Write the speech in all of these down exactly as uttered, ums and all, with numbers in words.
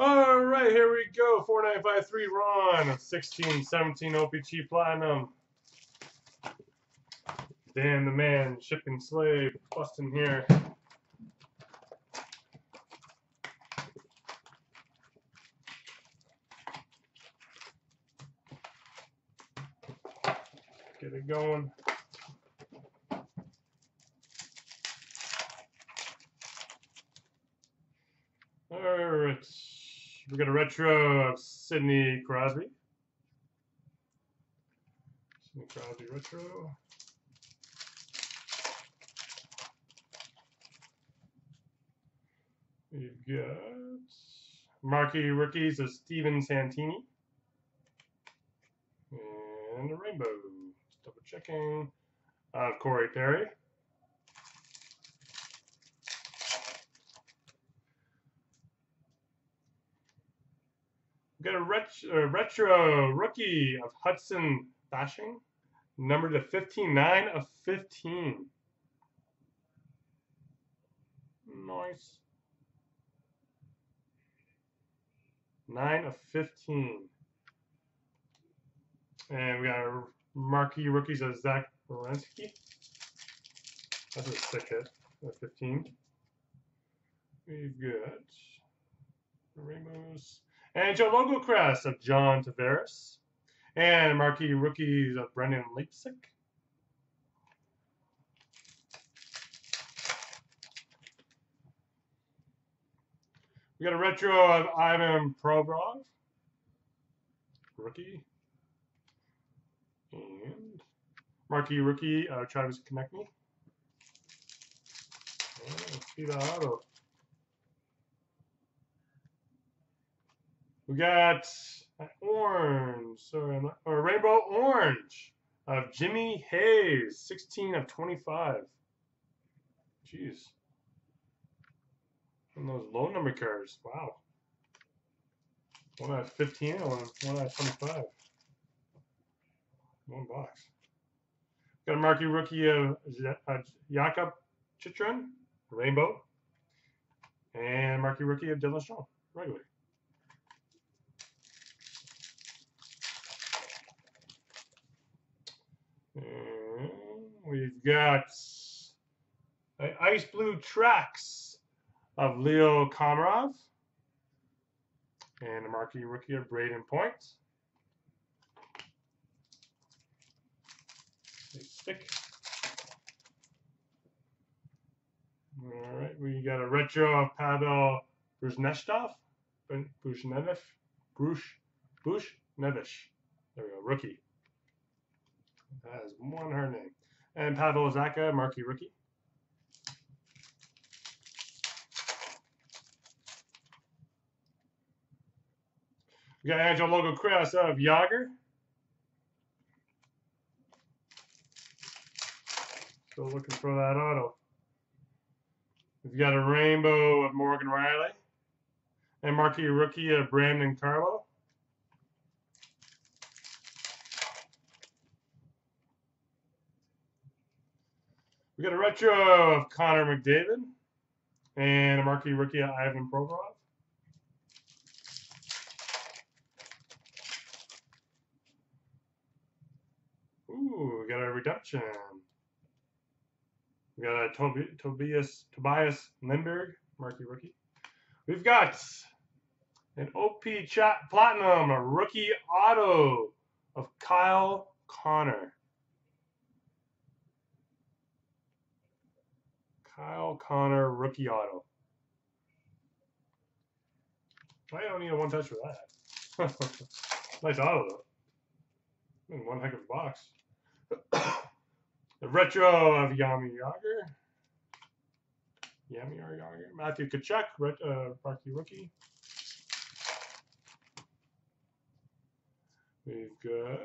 All right, here we go. four nine five three Ron, sixteen seventeen O P G Platinum. Dan the man, shipping slave, busting here. Get it going. All right. We got a retro of Sidney Crosby. Sidney Crosby retro. We've got marquee rookies of Steven Santini. And a rainbow. Just double checking. Uh, Corey Perry. We've got a ret uh, retro rookie of Hudson Fasching, numbered to fifty-nine of fifteen. Nice. nine of fifteen. And we got a marquee rookies of Zach Werenski. That's a sick hit at fifteen. We've got Ramos. And Joe Logo Crest of John Tavares. And marquee rookies of Brendan Leipsic. We got a retro of Ivan Provorov. Rookie. And marquee rookie of Travis Konechny. And Peter Otto. We got an orange, sorry, not, or rainbow orange of Jimmy Hayes, sixteen of twenty-five. Jeez. And those low number cards, wow. One out of fifteen, and one, one out of twenty-five. One box. Got a marquee rookie of uh, Jakob Chychrun, rainbow. And marquee rookie of Dylan Strong, regular. And we've got an ice blue tracks of Leo Komarov and a marquee rookie of Braden Point. They stick. All right, we got a retro of Pavel Buchnevich. Buchnevich. Buchnevich. There we go, rookie. That is one her name. And Pavel Zaka, marquee rookie. We got Angel Logo Crest of Jager. Still looking for that auto. We've got a rainbow of Morgan Riley. And marquee rookie of Brandon Carlo. We got a retro of Connor McDavid and a marquee rookie of Ivan Provorov. Ooh, we got a redemption. We got a Toby, Tobias, Tobias Lindberg, marquee rookie. We've got an O P Chat Platinum, a rookie auto of Kyle Connor. Kyle Connor, rookie auto. I don't need a one touch for that. Nice auto, though. In one heck of a box. The retro of Yami Yager. Yami Yager. Matthew Tkachuk, uh, rookie rookie. We've got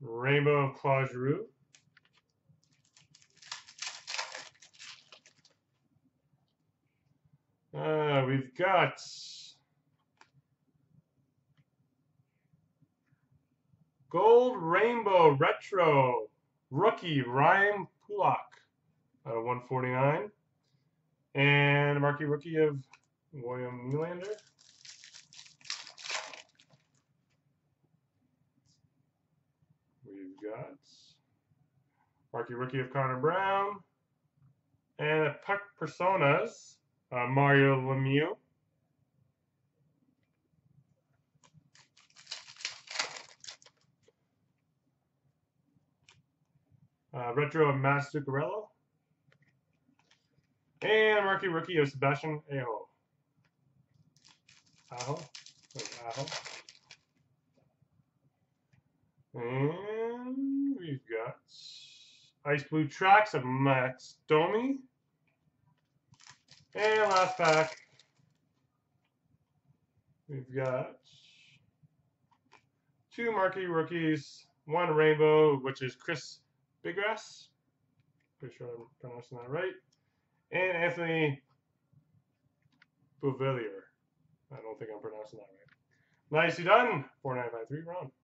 rainbow of Claude Giroux. Uh, we've got gold rainbow retro rookie Ryan Pulock, uh, one forty-nine, and a marquee rookie of William Nylander. We've got Marquee Rookie of Connor Brown. And at Puck Personas, uh, Mario Lemieux. Uh, Retro of Matt Zuccarello. And Marquee Rookie of Sebastian Aho. Aho? Aho. And we've got Ice Blue Tracks of Max Domi. And last pack, we've got two Marquee Rookies, one Rainbow, which is Chris Bigras, pretty sure I'm pronouncing that right, and Anthony Beauvillier. I don't think I'm pronouncing that right. Nicely done, four nine five three, Ron.